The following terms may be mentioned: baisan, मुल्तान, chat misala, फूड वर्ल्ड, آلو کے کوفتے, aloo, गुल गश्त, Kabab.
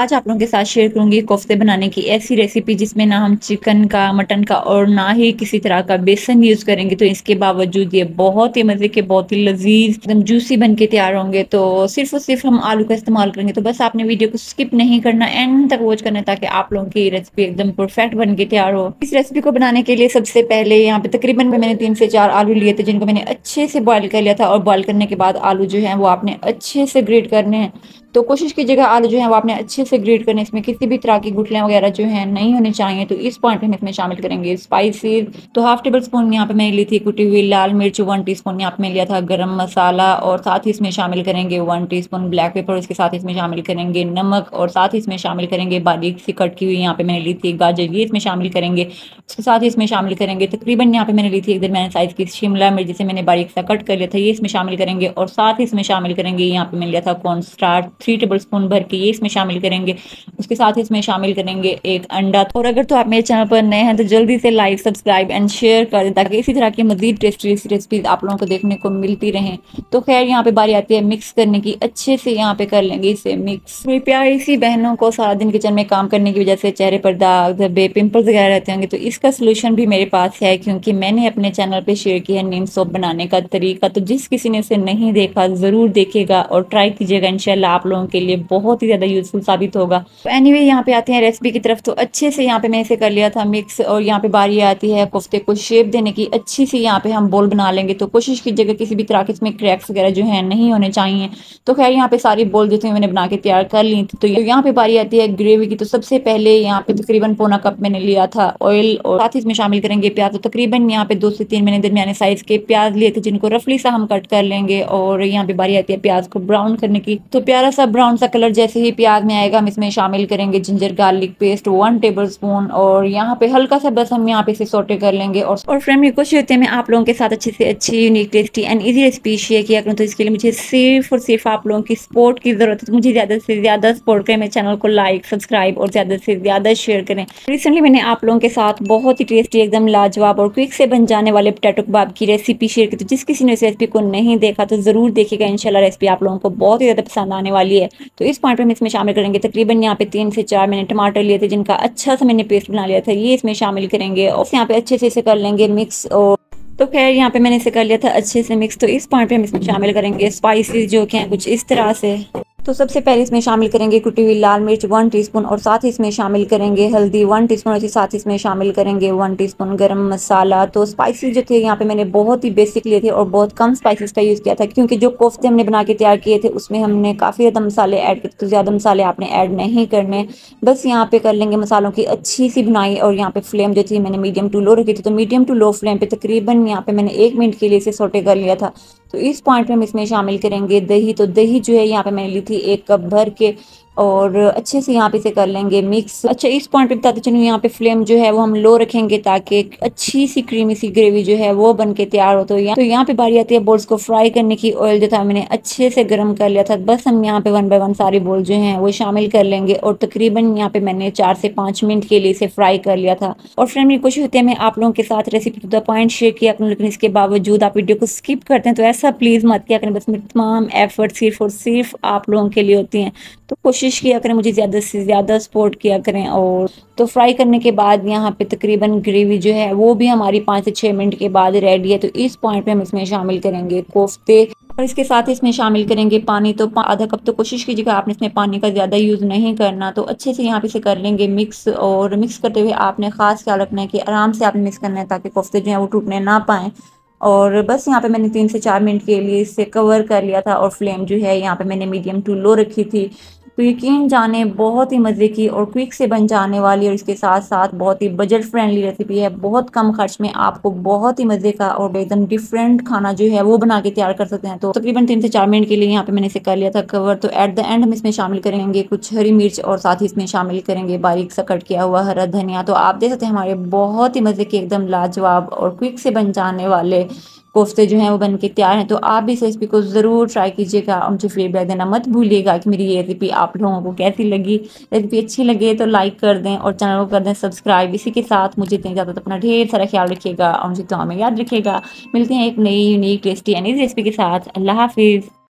आज आप लोगों के साथ शेयर करूंगी कोफ्ते बनाने की ऐसी रेसिपी जिसमें ना हम चिकन का, मटन का और ना ही किसी तरह का बेसन यूज़ करेंगे। तो इसके बावजूद ये बहुत ही मज़े के, बहुत ही लजीज, एकदम जूसी बन के तैयार होंगे। तो सिर्फ और सिर्फ हम आलू का इस्तेमाल करेंगे। तो बस आपने वीडियो को स्किप नहीं करना, एंड तक वॉच करना ताकि आप लोगों की रेसिपी एकदम परफेक्ट बन के तैयार हो। इस रेसिपी को बनाने के लिए सबसे पहले यहाँ पे तकरीबन मैंने 3 से 4 आलू लिए थे जिनको मैंने अच्छे से बॉयल कर लिया था। और बॉयल करने के बाद आलू जो है वो आपने अच्छे से ग्रेट करने हैं। तो कोशिश कीजिएगा आलू जो है वो आपने अच्छे से ग्रेट करने, इसमें किसी भी तरह की गुठलियाँ वगैरह जो है नहीं होने चाहिए। तो इस पॉइंट पे हम इसमें शामिल करेंगे स्पाइसेस। तो 1/2 टेबल स्पून यहाँ पे मैंने ली थी कुटी हुई लाल मिर्च, 1 टीस्पून यहाँ पे मैंने लिया था गरम मसाला, और साथ ही इसमें शामिल करेंगे 1 टीस्पून ब्लैक पेपर। इसके साथ इसमें शामिल करेंगे नमक, और साथ ही इसमें शामिल करेंगे बारीक से कट की हुई यहाँ पे मैंने ली थी गाजर, ये इसमें शामिल करेंगे। उसके साथ ही इसमें शामिल करेंगे तकरीबन यहाँ पे मैंने ली थी एक दरमियाने साइज की शिमला मिर्च जिसे मैंने बारीक सा कट कर लिया था, ये इसमें शामिल करेंगे। और साथ ही इसमें शामिल करेंगे यहाँ पे मैंने लिया था कॉर्न स्टार्च 3 टेबल स्पून भर के, ये इसमें शामिल करेंगे। उसके साथ ही इसमें शामिल करेंगे एक अंडा। और अगर तो आप मेरे चैनल पर नए हैं तो जल्दी से लाइक, सब्सक्राइब एंड शेयर कर दें ताकि इसी तरह की मजीद टेस्टी रेसिपीज आप लोगों को देखने को मिलती रहें। तो खैर यहाँ पे बारी आती है मिक्स करने की। अच्छे से यहाँ पे कर लेंगे इसे मिक्स। मेरी प्यारी सी बहनों को सारा दिन किचन में काम करने की वजह से चेहरे पर दाग, धब्बे, पिंपल्स वगैरह रहते होंगे। तो इसका सोल्यूशन भी मेरे पास है क्योंकि मैंने अपने चैनल पर शेयर किया है नीम सोप बनाने का तरीका। तो जिस किसी ने इसे नहीं देखा जरूर देखेगा और ट्राई कीजिएगा, इंशाल्लाह आप लोगों के लिए बहुत ही ज्यादा यूजफुल साबित होगा। एनीवे यहाँ पे आते हैं रेसिपी की तरफ। तो अच्छे से यहाँ पे मैं इसे कर लिया था मिक्स। और यहाँ पे बारी आती है कोफ्ते को शेप देने की। अच्छी सी यहाँ पे हम बोल बना लेंगे। तो कोशिश कीजिएगा किसी भी तरह के इसमें क्रैक्स वगैरह जो है नहीं होने चाहिए। तो खैर यहाँ पे सारी बोल जो थी मैंने बना के तैयार कर ली थी। तो यहाँ पे बारी आती है ग्रेवी की। तो सबसे पहले यहाँ पे तकरीबन 1/4 कप मैंने लिया था ऑयल, और साथ ही इसमें शामिल करेंगे प्याज। तो तकरीबन यहाँ पे 2 से 3 मैंने दरमियाने साइज के प्याज लिए थे जिनको रफली सा हम कट कर लेंगे। और यहाँ पे बारी आती है प्याज को ब्राउन करने की। तो प्यारा सा ब्राउन सा कलर जैसे ही प्याज में आएगा हम इसमें शामिल करेंगे जिंजर गार्लिक पेस्ट 1 टेबलस्पून। और यहाँ पे हल्का सा बस हम यहाँ पे इसे सोटे कर लेंगे। और फ्रेंड मेरी कोशिश होती है मैं आप लोगों के साथ अच्छे से अच्छी unique, tasty and easy recipe share किया करूँ। तो इसके लिए मुझे सिर्फ और सिर्फ आप लोगों की सपोर्ट की जरूरत है। तो मुझे ज़्यादा से ज़्यादा सपोर्ट करें, मेरे चैनल को लाइक, सब्सक्राइब और ज़्यादा से ज़्यादा शेयर करें। रिसेंटली मैंने आप लोगों के साथ बहुत ही टेस्टी, एकदम लाजवाब और क्विक से बन जाने वाले पोटैटो कबाब की रेसिपी शेयर की। तो जिस किसी ने इस रेसिपी को नहीं देखा तो ज़रूर देखिएगा, इंशाल्लाह रेसिपी आप लोगों को बहुत ही ज़्यादा पसंद आने वाली है। तो इस पॉइंट पे हम इसमें शामिल करेंगे तकरीबन यहाँ पे 3 से 4 मैंने टमाटर लिए थे जिनका अच्छा सा मैंने पेस्ट बना लिया था, ये इसमें शामिल करेंगे। और यहाँ पे अच्छे से इसे कर लेंगे मिक्स। और तो खैर यहाँ पे मैंने इसे कर लिया था अच्छे से मिक्स। तो इस पॉइंट पे हम इसमें शामिल करेंगे स्पाइसेस जो कि हैं कुछ इस तरह से। तो सबसे पहले इसमें शामिल करेंगे कुटी हुई लाल मिर्च 1 टीस्पून, और साथ ही इसमें शामिल करेंगे हल्दी 1 टीस्पून, और साथ ही इसमें शामिल करेंगे 1 टीस्पून गरम मसाला। तो स्पाइसेस जो थे यहाँ पे मैंने बहुत ही बेसिक लिए थे और बहुत कम स्पाइसेस का यूज़ किया था क्योंकि जो कोफ्ते हमने बना के तैयार किए थे उसमें हमने काफ़ी ज़्यादा मसाले ऐड किए थे। तो ज़्यादा मसाले आपने ऐड नहीं करने। बस यहाँ पे कर लेंगे मसालों की अच्छी सी भुनाई। और यहाँ पे फ्लेम जो थी मैंने मीडियम टू लो रखी थी। तो मीडियम टू लो फ्लेम पर तकरीबन यहाँ पे मैंने 1 मिनट के लिए इसे सोटे कर लिया था। तो इस पॉइंट पे हम इसमें शामिल करेंगे दही। तो दही जो है यहाँ पे मैंने ली थी 1 कप भर के, और अच्छे से यहाँ पे इसे कर लेंगे मिक्स। अच्छा इस पॉइंट पे बताते चलूँ यहाँ पे फ्लेम जो है वो हम लो रखेंगे ताकि अच्छी सी क्रीमी सी ग्रेवी जो है वो बन के तैयार हो। तो यहाँ पे बारी आती है बोल्स को फ्राई करने की। ऑयल जो था मैंने अच्छे से गर्म कर लिया था। बस हम यहाँ पे 1 बाय 1 सारी बोल जो हैं वो शामिल कर लेंगे। और तकरीबन यहाँ पे मैंने 4 से 5 मिनट के लिए इसे फ्राई कर लिया था। और फ्रेंड मेरी कोशिश होती है मैं आप लोगों के साथ recipe to the point share किया करूँ, लेकिन इसके बावजूद आप वीडियो को स्किप करते हैं। तो ऐसा प्लीज़ मत किया करें। बस मेरी तमाम एफर्ट सिर्फ और सिर्फ आप लोगों के लिए होती हैं। तो कोशिश किया करें मुझे ज़्यादा से ज़्यादा सपोर्ट किया करें। और तो फ्राई करने के बाद यहाँ पे तकरीबन ग्रेवी जो है वो भी हमारी 5 से 6 मिनट के बाद रेडी है। तो इस पॉइंट पे हम इसमें शामिल करेंगे कोफ्ते, और इसके साथ इसमें शामिल करेंगे पानी। तो 1/2 कप। तो कोशिश कीजिएगा आपने इसमें पानी का ज़्यादा यूज़ नहीं करना। तो अच्छे से यहाँ पे इसे कर लेंगे मिक्स। और मिक्स करते हुए आपने ख़ास ख्याल रखना है कि आराम से आपने मिक्स करना है ताकि कोफ्ते जो है वो टूटने ना पाएँ। और बस यहाँ पे मैंने 3 से 4 मिनट के लिए इसे कवर कर लिया था। और फ्लेम जो है यहाँ पे मैंने मीडियम टू लो रखी थी। तो यकीन जाने बहुत ही मज़े की और क्विक से बन जाने वाली और इसके साथ साथ बहुत ही बजट फ्रेंडली रेसिपी है। बहुत कम खर्च में आपको बहुत ही मज़े का और एकदम डिफरेंट खाना जो है वो बना के तैयार कर सकते हैं। तो तकरीबन 3 से 4 मिनट के लिए यहाँ पे मैंने इसे कर लिया था कवर। तो एट द एंड हम इसमें शामिल करेंगे कुछ हरी मिर्च, और साथ ही इसमें शामिल करेंगे बारीक सा कट किया हुआ हरा धनिया। तो आप देख सकते हैं हमारे बहुत ही मज़े के, एकदम लाजवाब और क्विक से बन जाने वाले कोफ्ते जो हैं वो बनके तैयार हैं। तो आप भी इस रेसिपी को ज़रूर ट्राई कीजिएगा और मुझे फीडबैक देना मत भूलिएगा कि मेरी ये रेसिपी आप लोगों को कैसी लगी। रेसिपी अच्छी लगे तो लाइक कर दें और चैनल को कर दें सब्सक्राइब। इसी के साथ मुझे इतनी ज़्यादा अपना ढेर सारा ख्याल रखिएगा और मुझे दुआ में याद रखिएगा। मिलते हैं एक नई unique, tasty and easy recipe के साथ। अल्लाह हाफिज़।